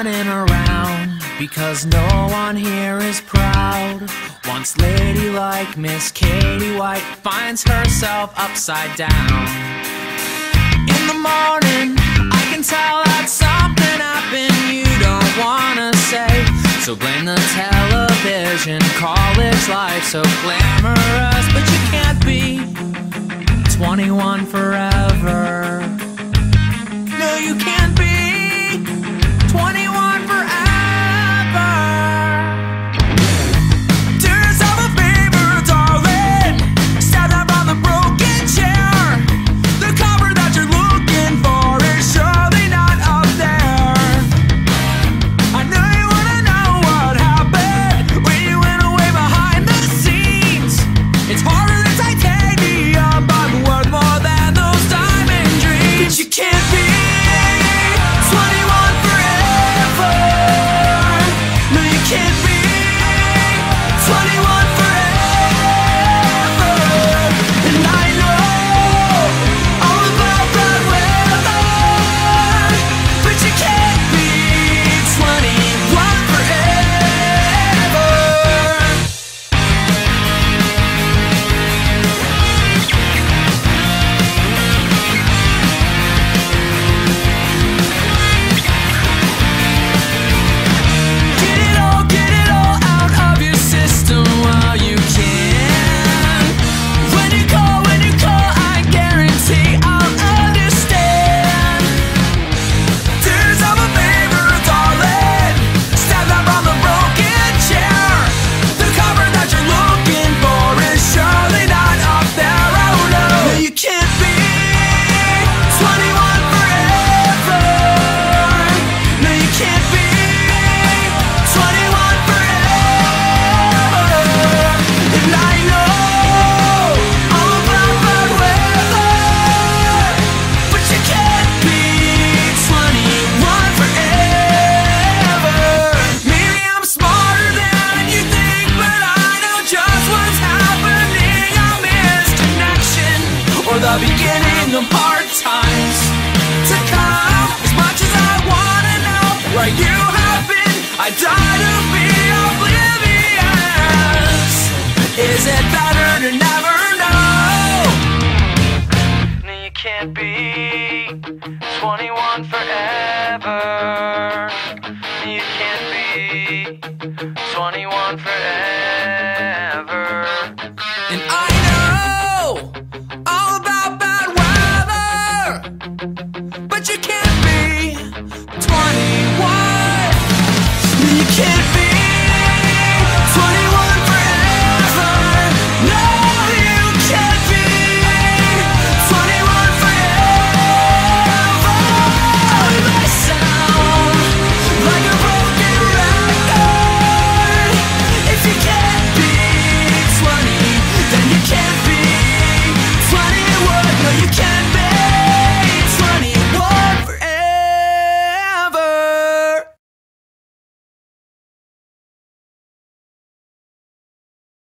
running around because no one here is proud. Once ladylike Miss Katie White finds herself upside down. In the morning, I can tell that something happened you don't wanna say. So blame the television, college life so glamorous, but you can't be 21 forever. No, you can't be 21 forever. Do yourself a favor, darling. Stand up on the broken chair. The cover that you're looking for is surely not up there. I know you wanna know what happened when you went away behind the scenes. It's harder than titanium, but worth more than those diamond dreams. But you can't be 21 forever. No, you can't be 21 forever. And I know all about that weather, but you can't be 21 forever. Get it all out of your system while you can. When you call, I guarantee I'll understand. Do yourself a favor, darling. Stand up on the broken chair. The cover that you're looking for is surely not up there. Oh no, you can't be 21 forever. No, you can't be 21 forever. And I know all about that weather, but you can't be 21 forever. Maybe I'm smarter than you think, but I know just what's happening. I missed connection or the beginning of hard times to come. As much as I wanna know where you have been, I died alone.